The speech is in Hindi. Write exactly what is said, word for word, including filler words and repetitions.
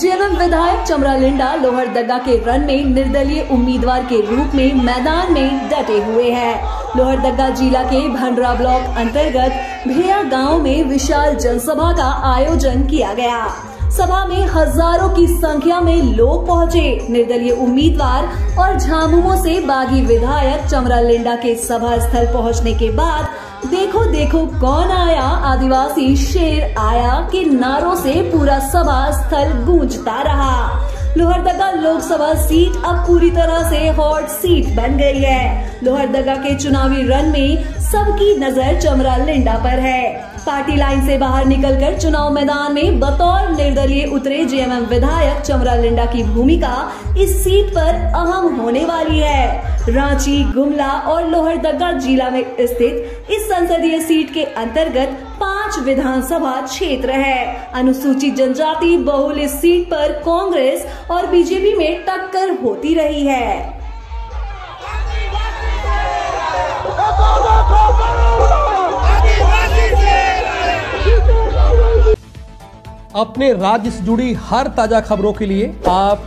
जेएमएम विधायक चमरा लिंडा लोहरदगा के रन में निर्दलीय उम्मीदवार के रूप में मैदान में डटे हुए हैं। लोहरदगा जिला के भंडरा ब्लॉक अंतर्गत भेया गांव में विशाल जनसभा का आयोजन किया गया। सभा में हजारों की संख्या में लोग पहुंचे। निर्दलीय उम्मीदवार और झामुमो से बागी विधायक चमरा लिंडा के सभा स्थल पहुंचने के बाद देखो देखो कौन आया, आदिवासी शेर आया के नारों से पूरा सभा स्थल गूंजता रहा। लोहरदगा लोकसभा सीट अब पूरी तरह से हॉट सीट बन गई है। लोहरदगा के चुनावी रन में सबकी नजर चमरा लिंडा पर है। पार्टी लाइन से बाहर निकलकर चुनाव मैदान में बतौर निर्दलीय उतरे जेएमएम विधायक चमरा लिंडा की भूमिका इस सीट पर अहम होने वाली है। रांची, गुमला और लोहरदगा जिला में स्थित इस संसदीय सीट के अंतर्गत पांच विधानसभा क्षेत्र है। अनुसूचित जनजाति बहुल इस सीट पर कांग्रेस और बीजेपी में टक्कर होती रही है। अपने राज्य से जुड़ी हर ताजा खबरों के लिए आप